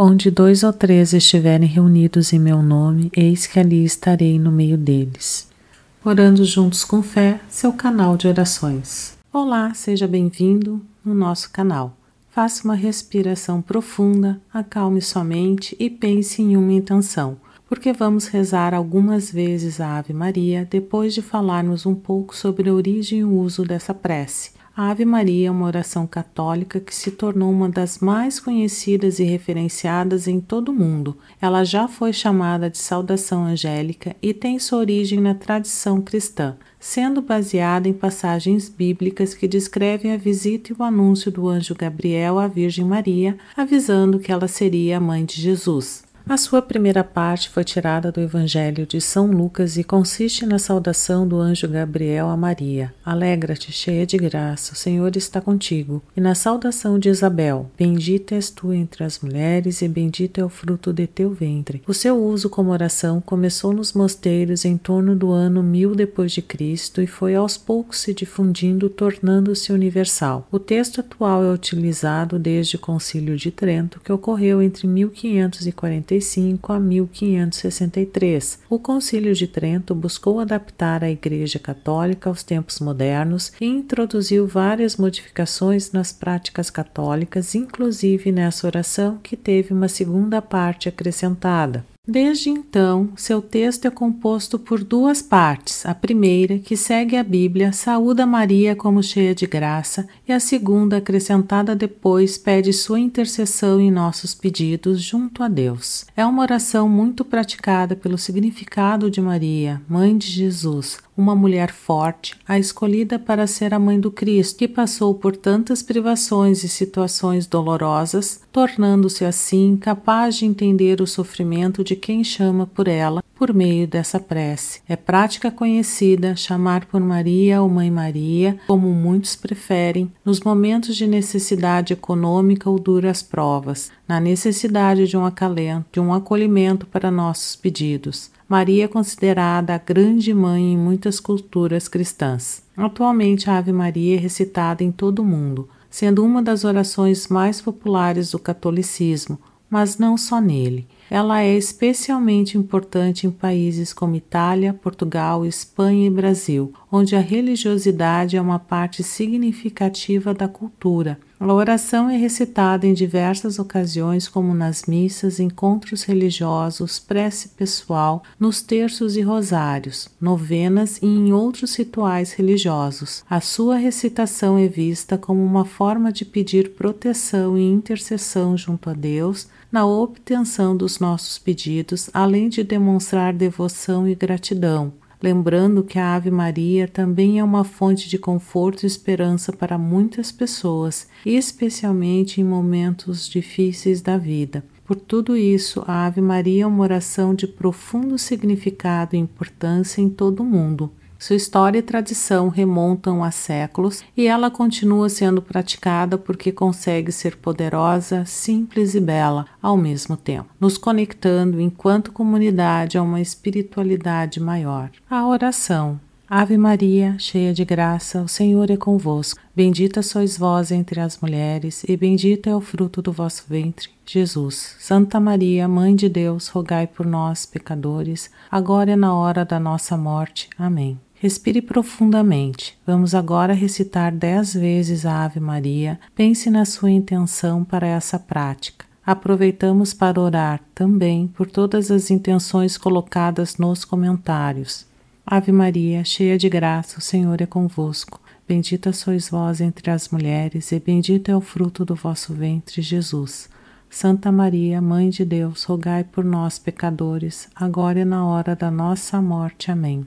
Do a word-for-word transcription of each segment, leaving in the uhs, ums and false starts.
Onde dois ou três estiverem reunidos em meu nome, eis que ali estarei no meio deles. Orando Juntos com Fé, seu canal de orações. Olá, seja bem-vindo no nosso canal. Faça uma respiração profunda, acalme sua mente e pense em uma intenção, porque vamos rezar algumas vezes a Ave Maria depois de falarmos um pouco sobre a origem e o uso dessa prece. A Ave Maria é uma oração católica que se tornou uma das mais conhecidas e referenciadas em todo o mundo. Ela já foi chamada de saudação angélica e tem sua origem na tradição cristã, sendo baseada em passagens bíblicas que descrevem a visita e o anúncio do anjo Gabriel à Virgem Maria, avisando que ela seria a mãe de Jesus. A sua primeira parte foi tirada do Evangelho de São Lucas e consiste na saudação do anjo Gabriel a Maria. Alegra-te, cheia de graça, o Senhor está contigo. E na saudação de Isabel, bendita és tu entre as mulheres e bendito é o fruto de teu ventre. O seu uso como oração começou nos mosteiros em torno do ano mil depois de Cristo e foi aos poucos se difundindo, tornando-se universal. O texto atual é utilizado desde o Concílio de Trento, que ocorreu entre mil quinhentos e quarenta e cinco a mil quinhentos e sessenta e três. O Concílio de Trento buscou adaptar a Igreja Católica aos tempos modernos e introduziu várias modificações nas práticas católicas, inclusive nessa oração que teve uma segunda parte acrescentada. Desde então, seu texto é composto por duas partes. A primeira, que segue a Bíblia, saúda Maria como cheia de graça, e a segunda, acrescentada depois, pede sua intercessão em nossos pedidos junto a Deus. É uma oração muito praticada pelo significado de Maria, mãe de Jesus, uma mulher forte, a escolhida para ser a mãe do Cristo, que passou por tantas privações e situações dolorosas, tornando-se assim capaz de entender o sofrimento de quem chama por ela por meio dessa prece. É prática conhecida chamar por Maria ou Mãe Maria, como muitos preferem, nos momentos de necessidade econômica ou duras provas, na necessidade de um acalento, de um acolhimento para nossos pedidos. Maria é considerada a grande mãe em muitas culturas cristãs. Atualmente, a Ave Maria é recitada em todo o mundo, sendo uma das orações mais populares do catolicismo, mas não só nele. Ela é especialmente importante em países como Itália, Portugal, Espanha e Brasil, onde a religiosidade é uma parte significativa da cultura. A oração é recitada em diversas ocasiões, como nas missas, encontros religiosos, prece pessoal, nos terços e rosários, novenas e em outros rituais religiosos. A sua recitação é vista como uma forma de pedir proteção e intercessão junto a Deus na obtenção dos nossos pedidos, além de demonstrar devoção e gratidão. Lembrando que a Ave Maria também é uma fonte de conforto e esperança para muitas pessoas, especialmente em momentos difíceis da vida. Por tudo isso, a Ave Maria é uma oração de profundo significado e importância em todo o mundo. Sua história e tradição remontam a séculos e ela continua sendo praticada porque consegue ser poderosa, simples e bela ao mesmo tempo, nos conectando enquanto comunidade a uma espiritualidade maior. A oração. Ave Maria, cheia de graça, o Senhor é convosco. Bendita sois vós entre as mulheres, e bendito é o fruto do vosso ventre, Jesus. Santa Maria, Mãe de Deus, rogai por nós, pecadores, agora e na hora da nossa morte. Amém. Respire profundamente. Vamos agora recitar dez vezes a Ave Maria. Pense na sua intenção para essa prática. Aproveitamos para orar também por todas as intenções colocadas nos comentários. Ave Maria, cheia de graça, o Senhor é convosco. Bendita sois vós entre as mulheres, e bendito é o fruto do vosso ventre, Jesus. Santa Maria, Mãe de Deus, rogai por nós, pecadores, agora e na hora da nossa morte. Amém.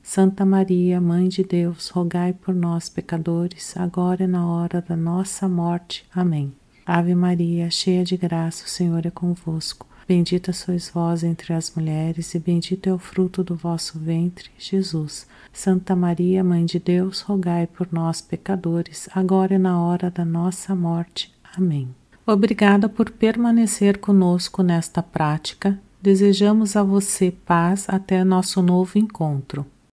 Santa Maria, Mãe de Deus, rogai por nós, pecadores, agora e na hora da nossa morte. Amém. Ave Maria, cheia de graça, o Senhor é convosco. Bendita sois vós entre as mulheres, e bendito é o fruto do vosso ventre, Jesus. Santa Maria, Mãe de Deus, rogai por nós, pecadores, agora e na hora da nossa morte. Amém. Obrigada por permanecer conosco nesta prática. Desejamos a você paz até nosso novo encontro.